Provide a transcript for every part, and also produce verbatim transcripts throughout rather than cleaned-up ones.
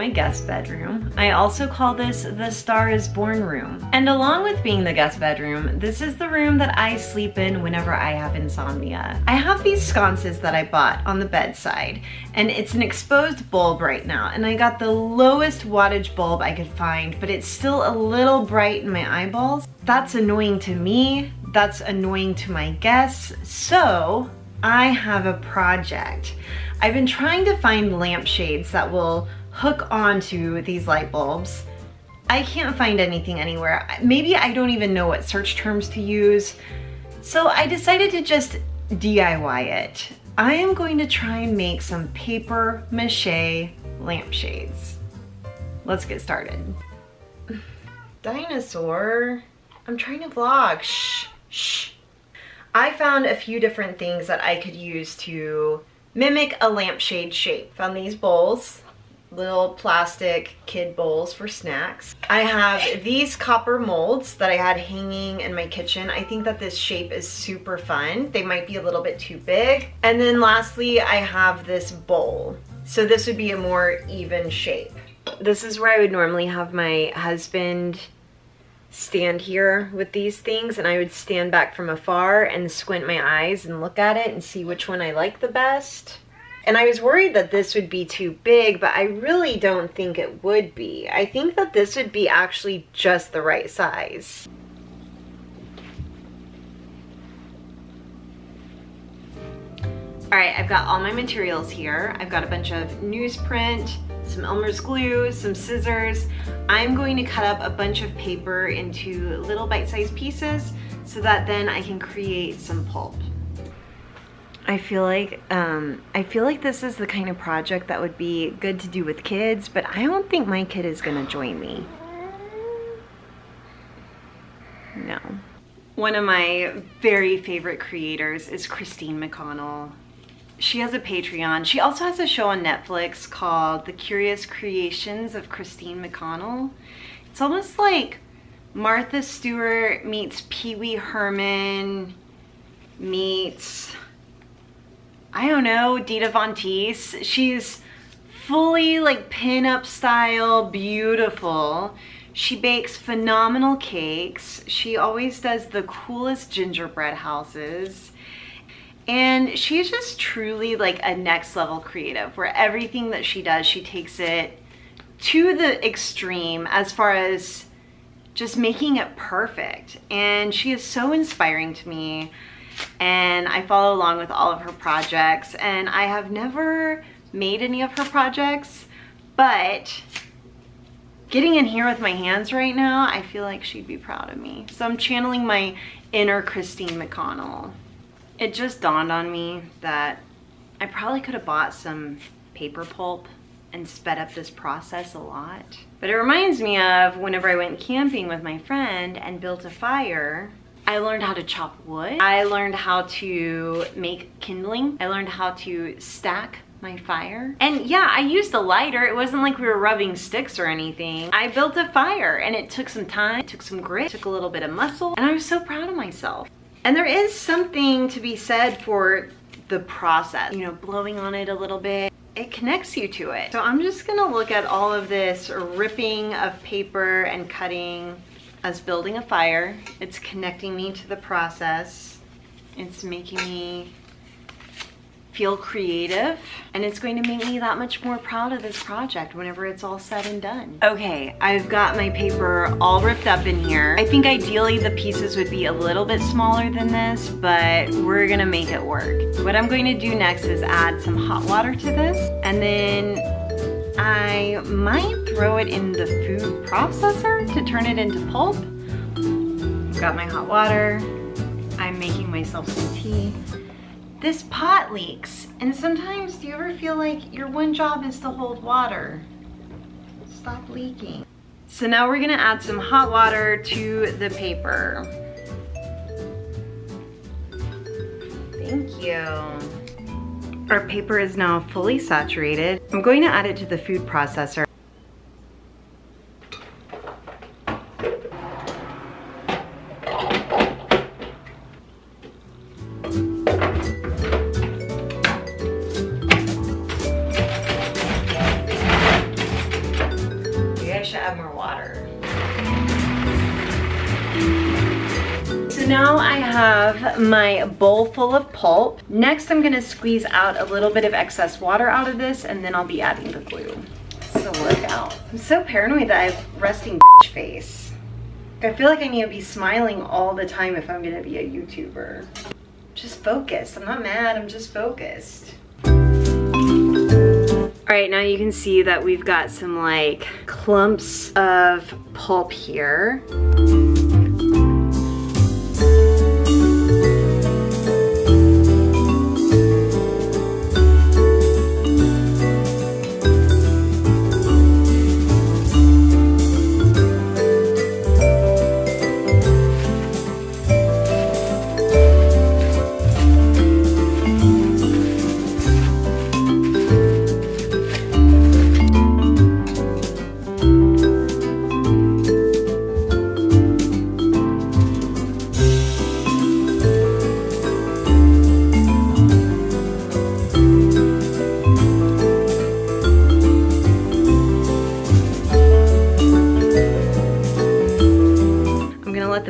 my guest bedroom. I also call this the Star is Born room. And along with being the guest bedroom, this is the room that I sleep in whenever I have insomnia. I have these sconces that I bought on the bedside, and it's an exposed bulb right now, and I got the lowest wattage bulb I could find, but it's still a little bright in my eyeballs. That's annoying to me, that's annoying to my guests, so I have a project. I've been trying to find lampshades that will hook onto these light bulbs. I can't find anything anywhere. Maybe I don't even know what search terms to use, so I decided to just D I Y it. I am going to try and make some paper mache lampshades. Let's get started. Dinosaur. I'm trying to vlog. Shh, shh. I found a few different things that I could use to mimic a lampshade shape. Found these bowls, little plastic kid bowls for snacks. I have these copper molds that I had hanging in my kitchen. I think that this shape is super fun. They might be a little bit too big. And then lastly, I have this bowl. So this would be a more even shape. This is where I would normally have my husband stand here with these things, and I would stand back from afar and squint my eyes and look at it and see which one I like the best. And I was worried that this would be too big, but I really don't think it would be. I think that this would be actually just the right size. All right, I've got all my materials here. I've got a bunch of newsprint, some Elmer's glue, some scissors. I'm going to cut up a bunch of paper into little bite-sized pieces so that then I can create some pulp. I feel like um, I feel like this is the kind of project that would be good to do with kids, but I don't think my kid is gonna join me. No. One of my very favorite creators is Christine McConnell. She has a Patreon. She also has a show on Netflix called The Curious Creations of Christine McConnell. It's almost like Martha Stewart meets Pee Wee Herman meets, I don't know, Dita Von Teese. She's fully like pinup style, beautiful. She bakes phenomenal cakes. She always does the coolest gingerbread houses. And she's just truly like a next level creative where everything that she does, she takes it to the extreme as far as just making it perfect. And she is so inspiring to me. And I follow along with all of her projects, and I have never made any of her projects, but getting in here with my hands right now, I feel like she'd be proud of me. So I'm channeling my inner Christine McConnell. It just dawned on me that I probably could have bought some paper pulp and sped up this process a lot. But it reminds me of whenever I went camping with my friend and built a fire, I learned how to chop wood. I learned how to make kindling. I learned how to stack my fire. And yeah, I used a lighter. It wasn't like we were rubbing sticks or anything. I built a fire, and it took some time, it took some grit, it took a little bit of muscle, and I was so proud of myself. And there is something to be said for the process, you know, blowing on it a little bit. It connects you to it. So I'm just gonna look at all of this ripping of paper and cutting as building a fire. It's connecting me to the process. It's making me feel creative, and it's going to make me that much more proud of this project whenever it's all said and done. Okay, I've got my paper all ripped up in here. I think ideally the pieces would be a little bit smaller than this, but we're gonna make it work. What I'm going to do next is add some hot water to this, and then I might throw it in the food processor to turn it into pulp. Got my hot water. I'm making myself some tea. This pot leaks, and sometimes, do you ever feel like your one job is to hold water? Stop leaking. So now we're gonna add some hot water to the paper. Thank you. Our paper is now fully saturated. I'm going to add it to the food processor. add more water. So now I have my bowl full of pulp. Next, I'm gonna squeeze out a little bit of excess water out of this, and then I'll be adding the glue. So look out. I'm so paranoid that I have resting bitch face. I feel like I need to be smiling all the time if I'm gonna be a YouTuber. Just focused. I'm not mad, I'm just focused. All right, now you can see that we've got some like clumps of pulp here.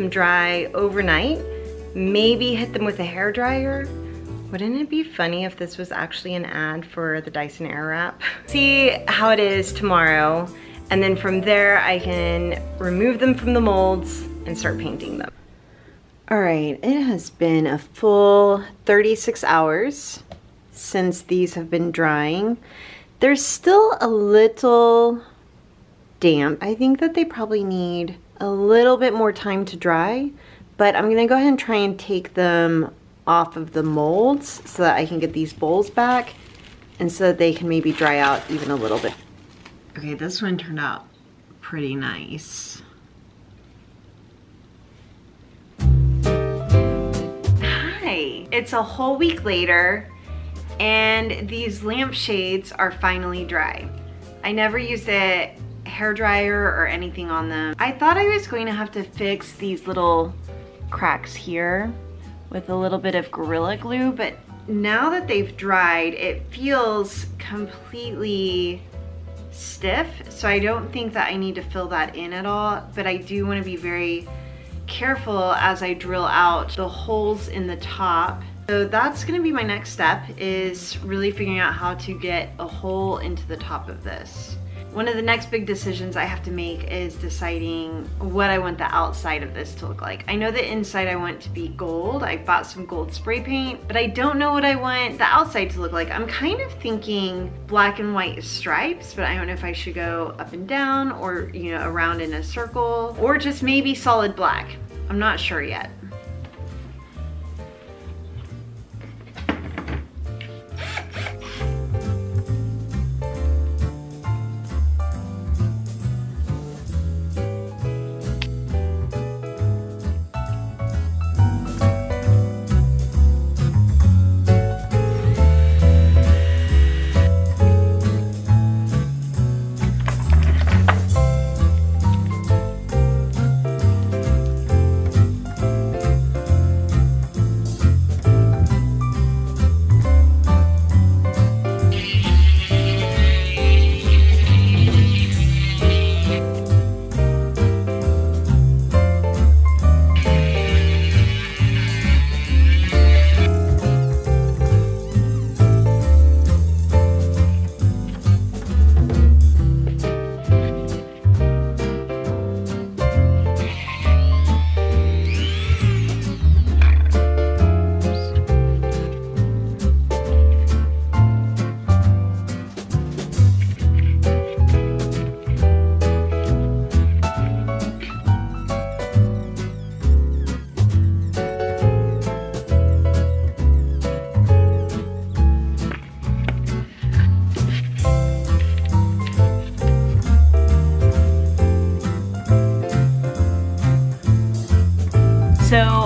Dry overnight, maybe hit them with a hairdryer. Wouldn't it be funny if this was actually an ad for the Dyson Airwrap? See how it is tomorrow, and then from there I can remove them from the molds and start painting them. All right, it has been a full thirty-six hours since these have been drying. They're still a little damp. I think that they probably need a little bit more time to dry, but I'm gonna go ahead and try and take them off of the molds so that I can get these bowls back and so that they can maybe dry out even a little bit. Okay, this one turned out pretty nice. Hi, it's a whole week later and these lampshades are finally dry. I never used it hairdryer or anything on them. I thought I was going to have to fix these little cracks here with a little bit of Gorilla Glue, but now that they've dried, it feels completely stiff, so I don't think that I need to fill that in at all, but I do want to be very careful as I drill out the holes in the top. So that's going to be my next step, is really figuring out how to get a hole into the top of this. One of the next big decisions I have to make is deciding what I want the outside of this to look like. I know the inside I want to be gold. I bought some gold spray paint, but I don't know what I want the outside to look like. I'm kind of thinking black and white stripes, but I don't know if I should go up and down or, you know, around in a circle, or just maybe solid black. I'm not sure yet.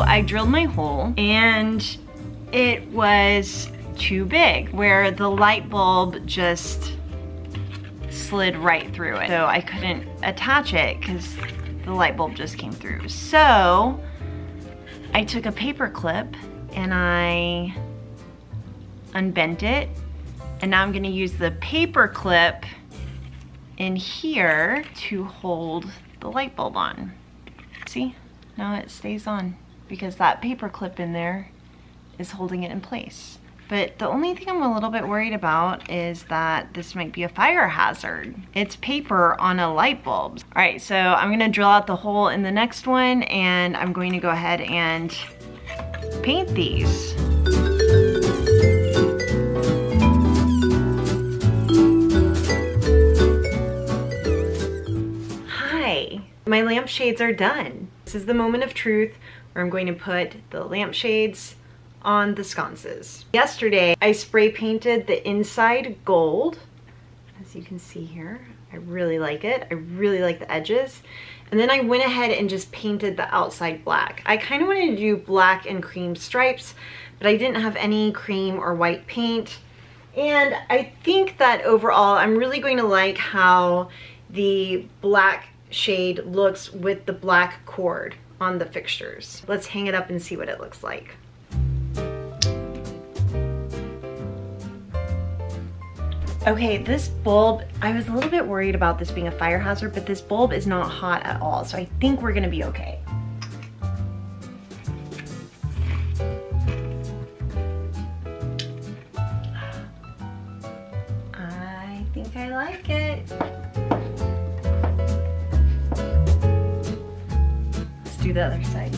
I drilled my hole and it was too big, where the light bulb just slid right through it. So I couldn't attach it because the light bulb just came through. So I took a paper clip and I unbent it, and now I'm gonna use the paper clip in here to hold the light bulb on. See, now it stays on because that paper clip in there is holding it in place. But the only thing I'm a little bit worried about is that this might be a fire hazard. It's paper on a light bulb. All right, so I'm gonna drill out the hole in the next one and I'm going to go ahead and paint these. Hi, my lampshades are done. This is the moment of truth where I'm going to put the lampshades on the sconces. Yesterday, I spray painted the inside gold. As you can see here, I really like it. I really like the edges. And then I went ahead and just painted the outside black. I kind of wanted to do black and cream stripes, but I didn't have any cream or white paint. And I think that overall, I'm really going to like how the black shade looks with the black cord on the fixtures. Let's hang it up and see what it looks like. Okay, this bulb, I was a little bit worried about this being a fire hazard, but this bulb is not hot at all, so I think we're gonna be okay. I think I like it. Let's do the other side.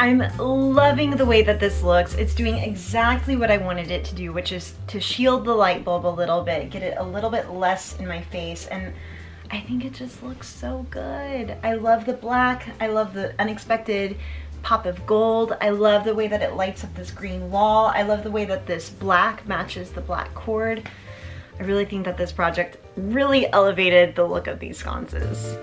I'm loving the way that this looks. It's doing exactly what I wanted it to do, which is to shield the light bulb a little bit, get it a little bit less in my face, and I think it just looks so good. I love the black. I love the unexpected pop of gold. I love the way that it lights up this green wall. I love the way that this black matches the black cord. I really think that this project really elevated the look of these sconces.